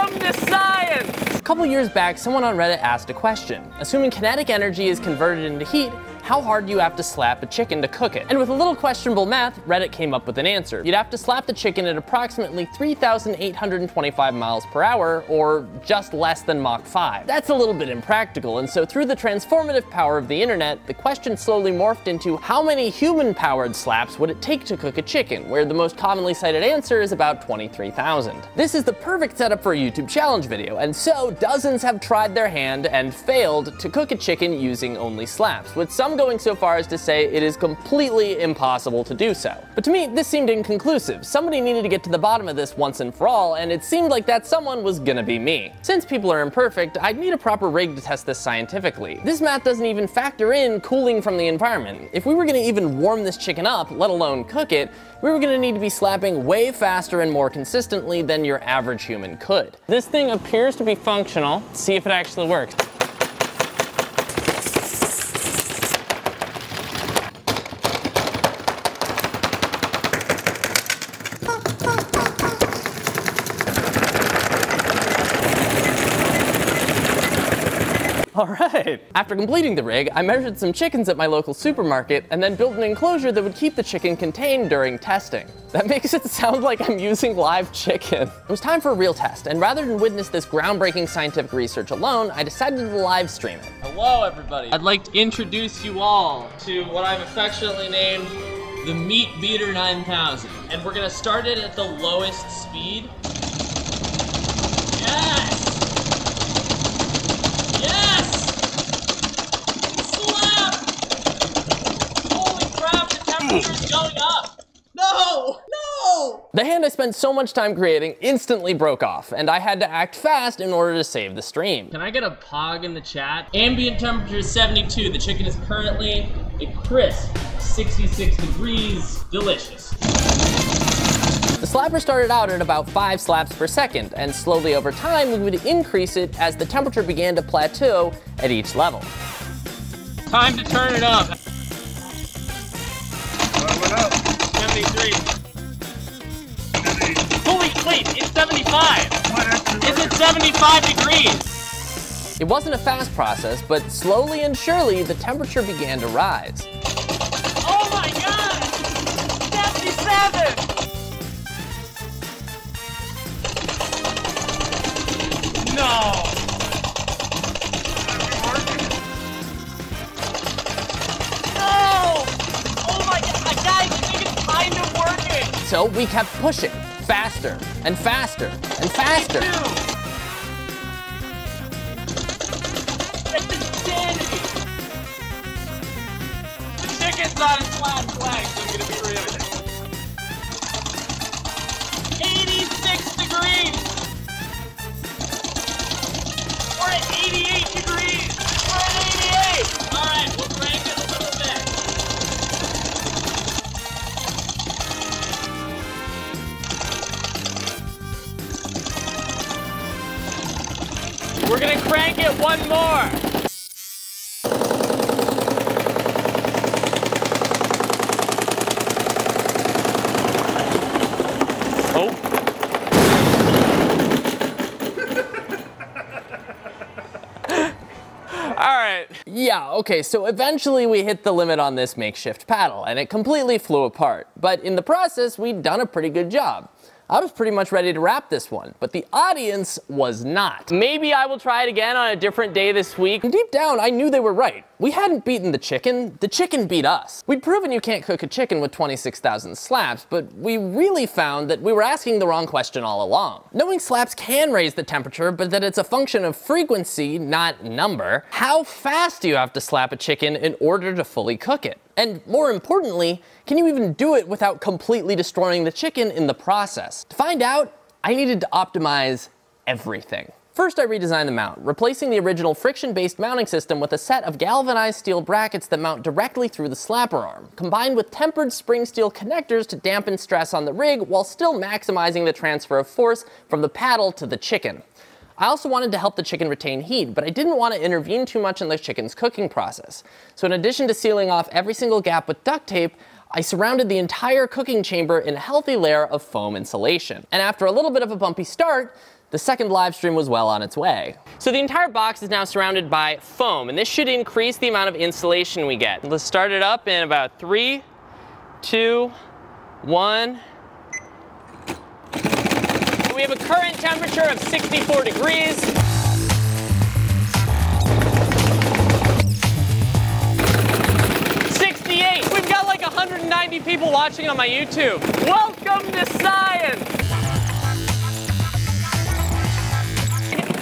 Welcome to science! A couple years back, someone on Reddit asked a question. Assuming kinetic energy is converted into heat, how hard do you have to slap a chicken to cook it? And with a little questionable math, Reddit came up with an answer. You'd have to slap the chicken at approximately 3,825 miles per hour, or just less than Mach 5. That's a little bit impractical, and so through the transformative power of the internet, the question slowly morphed into how many human-powered slaps would it take to cook a chicken, where the most commonly cited answer is about 23,000. This is the perfect setup for a YouTube challenge video, and so dozens have tried their hand and failed to cook a chicken using only slaps, with some going so far as to say it is completely impossible to do so. But to me, this seemed inconclusive. Somebody needed to get to the bottom of this once and for all, and it seemed like that someone was gonna be me. Since people are imperfect, I'd need a proper rig to test this scientifically. This math doesn't even factor in cooling from the environment. If we were gonna even warm this chicken up, let alone cook it, we were gonna need to be slapping way faster and more consistently than your average human could. This thing appears to be functional. Let's see if it actually works. All right. After completing the rig, I measured some chickens at my local supermarket and then built an enclosure that would keep the chicken contained during testing. That makes it sound like I'm using live chicken. It was time for a real test, and rather than witness this groundbreaking scientific research alone, I decided to live stream it. Hello, everybody. I'd like to introduce you all to what I've affectionately named the Meat Beater 9000. And we're gonna start it at the lowest speed. Yes! Going up. No! No! The hand I spent so much time creating instantly broke off, and I had to act fast in order to save the stream. Can I get a pog in the chat? Ambient temperature is 72. The chicken is currently a crisp 66 degrees. Delicious. The slapper started out at about 5 slaps per second, and slowly over time we would increase it as the temperature began to plateau at each level. Time to turn it up. 73. 70. Holy, wait, it's 75! Is it 75 degrees? It wasn't a fast process, but slowly and surely the temperature began to rise. Oh my god! 77! No! So we kept pushing faster and faster and faster. That's insanity. The chicken's on its last legs, I'm gonna be real with it. 86 degrees. We're at 88 degrees. We're at 88. All right, we'll break it a little bit. We're gonna crank it one more. Oh. All right. Yeah, okay, so eventually we hit the limit on this makeshift paddle and it completely flew apart. But in the process, we'd done a pretty good job. I was pretty much ready to wrap this one, but the audience was not. Maybe I will try it again on a different day this week. And deep down, I knew they were right. We hadn't beaten the chicken beat us. We'd proven you can't cook a chicken with 26,000 slaps, but we really found that we were asking the wrong question all along. Knowing slaps can raise the temperature, but that it's a function of frequency, not number. How fast do you have to slap a chicken in order to fully cook it? And more importantly, can you even do it without completely destroying the chicken in the process? To find out, I needed to optimize everything. First, I redesigned the mount, replacing the original friction-based mounting system with a set of galvanized steel brackets that mount directly through the slapper arm, combined with tempered spring steel connectors to dampen stress on the rig while still maximizing the transfer of force from the paddle to the chicken. I also wanted to help the chicken retain heat, but I didn't want to intervene too much in the chicken's cooking process. So in addition to sealing off every single gap with duct tape, I surrounded the entire cooking chamber in a healthy layer of foam insulation. And after a little bit of a bumpy start, The second live stream was well on its way. So the entire box is now surrounded by foam, and this should increase the amount of insulation we get. Let's start it up in about 3, 2, 1. We have a current temperature of 64 degrees. We've got like 190 people watching on my YouTube. Welcome to science!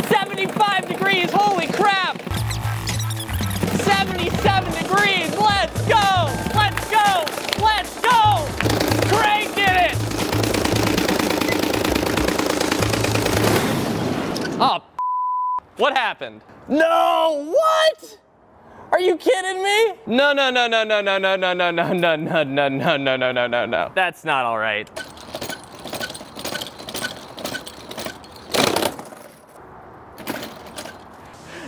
75 degrees, holy crap! 77 degrees, let's go! Let's go! Let's go! Craig did it! Oh, what happened? No, what? Are you kidding me? No, no, no, no, no, no, no, no, no, no, no, no, no, no, no, no, no, no, no. That's not all right.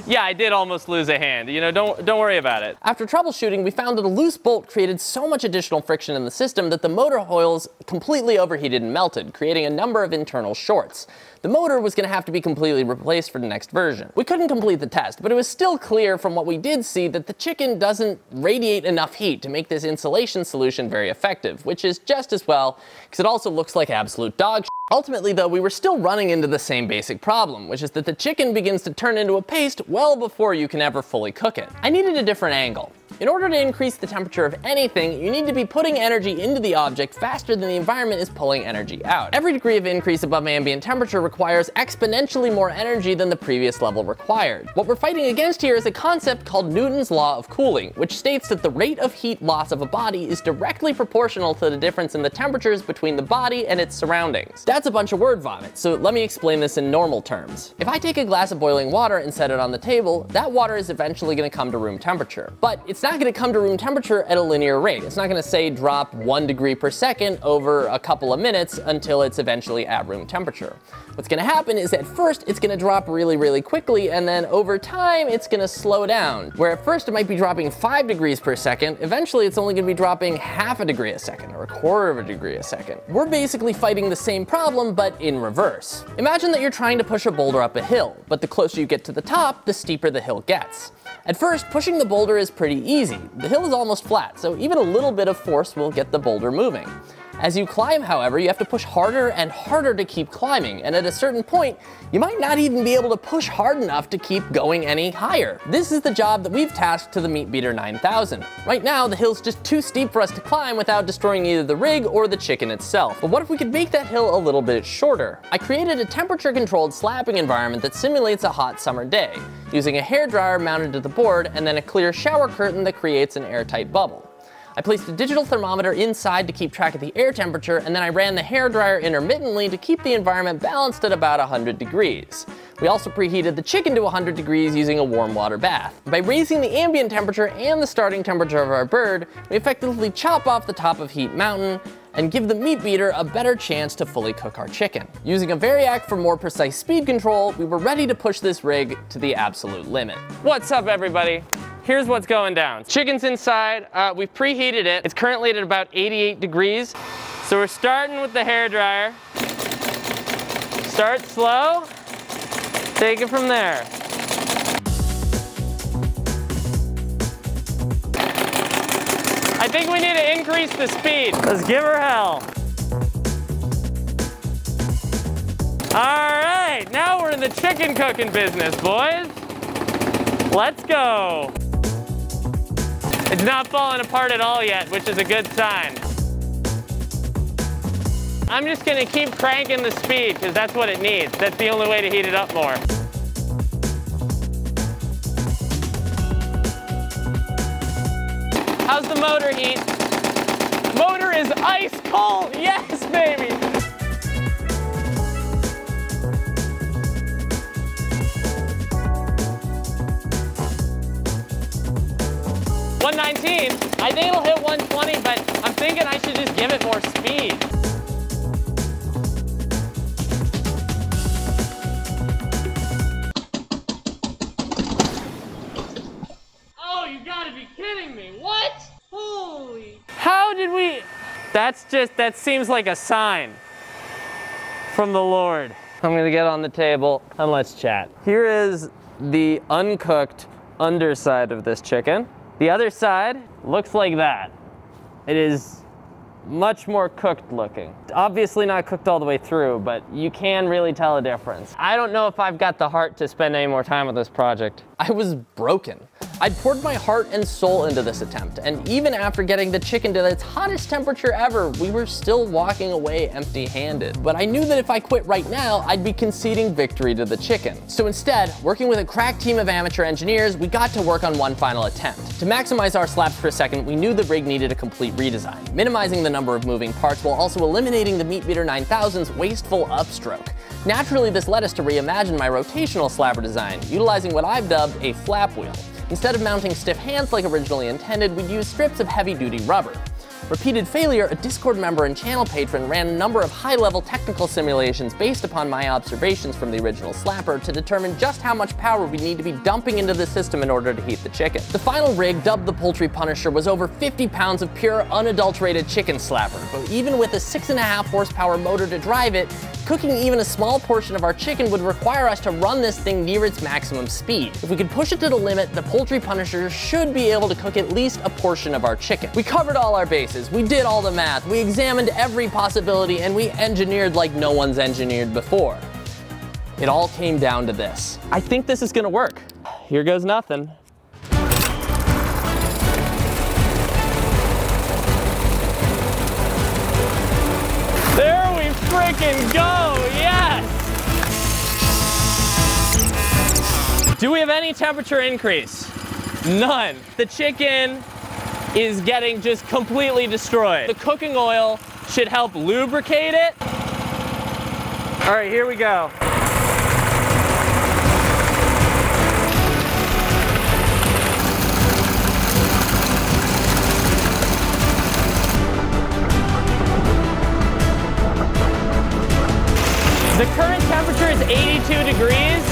Yeah, I did almost lose a hand. You know, don't worry about it. After troubleshooting, we found that a loose bolt created so much additional friction in the system that the motor coils completely overheated and melted, creating a number of internal shorts. The motor was gonna have to be completely replaced for the next version. We couldn't complete the test, but it was still clear from what we did see that the chicken doesn't radiate enough heat to make this insulation solution very effective, which is just as well, because it also looks like absolute dog shit. Ultimately though, we were still running into the same basic problem, which is that the chicken begins to turn into a paste well before you can ever fully cook it. I needed a different angle. In order to increase the temperature of anything, you need to be putting energy into the object faster than the environment is pulling energy out. Every degree of increase above ambient temperature requires exponentially more energy than the previous level required. What we're fighting against here is a concept called Newton's Law of Cooling, which states that the rate of heat loss of a body is directly proportional to the difference in the temperatures between the body and its surroundings. That's a bunch of word vomit, so let me explain this in normal terms. If I take a glass of boiling water and set it on the table, that water is eventually going to come to room temperature. But it's not going to come to room temperature at a linear rate. It's not going to say drop 1 degree per second over a couple of minutes until it's eventually at room temperature. What's going to happen is at first it's going to drop really, really quickly, and then over time it's going to slow down. Where at first it might be dropping 5 degrees per second, eventually it's only going to be dropping 1/2 degree a second or 1/4 degree a second. We're basically fighting the same problem, but in reverse. Imagine that you're trying to push a boulder up a hill, but the closer you get to the top, the steeper the hill gets. At first, pushing the boulder is pretty easy. The hill is almost flat, so even a little bit of force will get the boulder moving. As you climb, however, you have to push harder and harder to keep climbing, and at a certain point, you might not even be able to push hard enough to keep going any higher. This is the job that we've tasked to the Meat Beater 9000. Right now, the hill's just too steep for us to climb without destroying either the rig or the chicken itself. But what if we could make that hill a little bit shorter? I created a temperature-controlled slapping environment that simulates a hot summer day, using a hairdryer mounted to the board and then a clear shower curtain that creates an airtight bubble. I placed a digital thermometer inside to keep track of the air temperature, and then I ran the hairdryer intermittently to keep the environment balanced at about 100 degrees. We also preheated the chicken to 100 degrees using a warm water bath. By raising the ambient temperature and the starting temperature of our bird, we effectively chop off the top of Heat Mountain and give the Meat Beater a better chance to fully cook our chicken. Using a Variac for more precise speed control, we were ready to push this rig to the absolute limit. What's up, everybody? Here's what's going down. Chicken's inside, we've preheated it. It's currently at about 88 degrees. So we're starting with the hairdryer. Start slow, take it from there. I think we need to increase the speed. Let's give her hell. All right, now we're in the chicken cooking business, boys. Let's go. It's not falling apart at all yet, which is a good sign. I'm just gonna keep cranking the speed because that's what it needs. That's the only way to heat it up more. How's the motor heat? Motor is ice cold, yes baby. I think it'll hit 120, but I'm thinking I should just give it more speed. Oh, you gotta be kidding me. What? Holy. How did we? That seems like a sign from the Lord. I'm gonna get on the table and let's chat. Here is the uncooked underside of this chicken. The other side looks like that. It is much more cooked looking. Obviously not cooked all the way through, but you can really tell a difference. I don't know if I've got the heart to spend any more time with this project. I was broken. I'd poured my heart and soul into this attempt, and even after getting the chicken to its hottest temperature ever, we were still walking away empty-handed. But I knew that if I quit right now, I'd be conceding victory to the chicken. So instead, working with a crack team of amateur engineers, we got to work on one final attempt. To maximize our slabs per second, we knew the rig needed a complete redesign, minimizing the number of moving parts while also eliminating the Meat Beater 9000's wasteful upstroke. Naturally, this led us to reimagine my rotational slabber design, utilizing what I've dubbed a flap wheel. Instead of mounting stiff hands like originally intended, we'd use strips of heavy-duty rubber. Repeated failure, a Discord member and channel patron ran a number of high-level technical simulations based upon my observations from the original slapper to determine just how much power we need to be dumping into the system in order to heat the chicken. The final rig, dubbed the Poultry Punisher, was over 50 pounds of pure, unadulterated chicken slapper, but even with a 6.5 horsepower motor to drive it, cooking even a small portion of our chicken would require us to run this thing near its maximum speed. If we could push it to the limit, the Poultry Punisher should be able to cook at least a portion of our chicken. We covered all our bases, we did all the math, we examined every possibility, and we engineered like no one's engineered before. It all came down to this. I think this is gonna work. Here goes nothing. There we freaking go! Do we have any temperature increase? None. The chicken is getting just completely destroyed. The cooking oil should help lubricate it. All right, here we go. The current temperature is 82 degrees.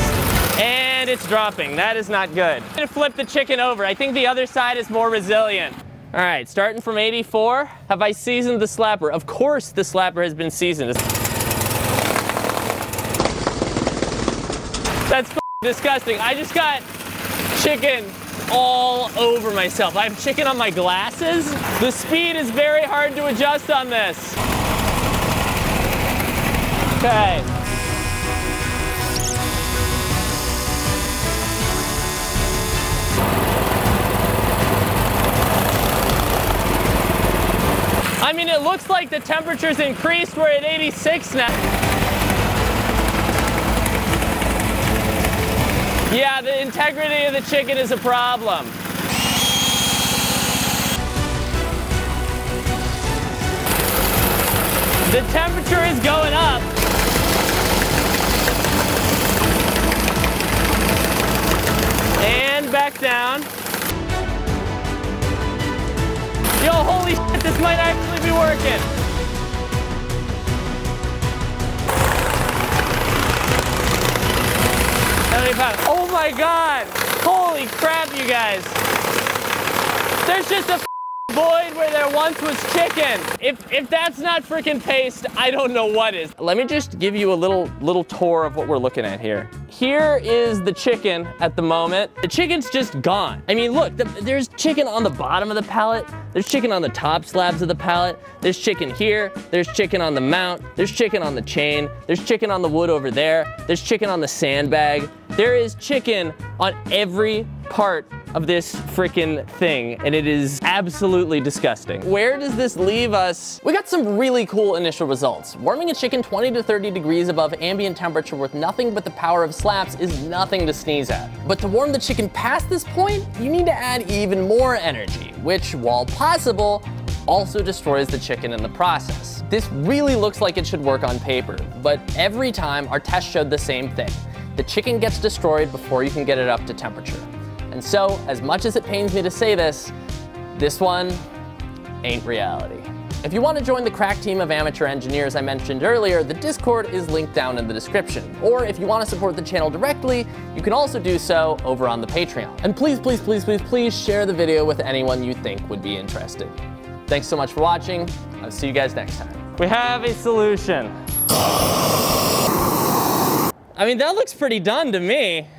And it's dropping. That is not good. I'm gonna flip the chicken over. I think the other side is more resilient. All right, starting from 84. Have I seasoned the slapper? Of course the slapper has been seasoned. That's disgusting. I just got chicken all over myself. I have chicken on my glasses. The speed is very hard to adjust on this. Okay. I mean, it looks like the temperature's increased. We're at 86 now. Yeah, the integrity of the chicken is a problem. The temperature is going up. And back down. Yo, holy shit, this might actually be working. Oh my God, holy crap, you guys. There's just a void where there once was chicken. If that's not freaking paste, I don't know what is. Let me just give you a little tour of what we're looking at here. Here is the chicken at the moment. The chicken's just gone. I mean, look, there's chicken on the bottom of the pallet. There's chicken on the top slabs of the pallet. There's chicken here. There's chicken on the mount. There's chicken on the chain. There's chicken on the wood over there. There's chicken on the sandbag. There is chicken on every part of this freaking thing, and it is absolutely disgusting. Where does this leave us? We got some really cool initial results. Warming a chicken 20 to 30 degrees above ambient temperature with nothing but the power of slaps is nothing to sneeze at. But to warm the chicken past this point, you need to add even more energy, which, while possible, also destroys the chicken in the process. This really looks like it should work on paper, but every time our test showed the same thing. The chicken gets destroyed before you can get it up to temperature. And so, as much as it pains me to say this, this one ain't reality. If you want to join the crack team of amateur engineers I mentioned earlier, the Discord is linked down in the description. Or if you want to support the channel directly, you can also do so over on the Patreon. And please, please, please, please, please share the video with anyone you think would be interested. Thanks so much for watching. I'll see you guys next time. We have a solution. I mean, that looks pretty done to me.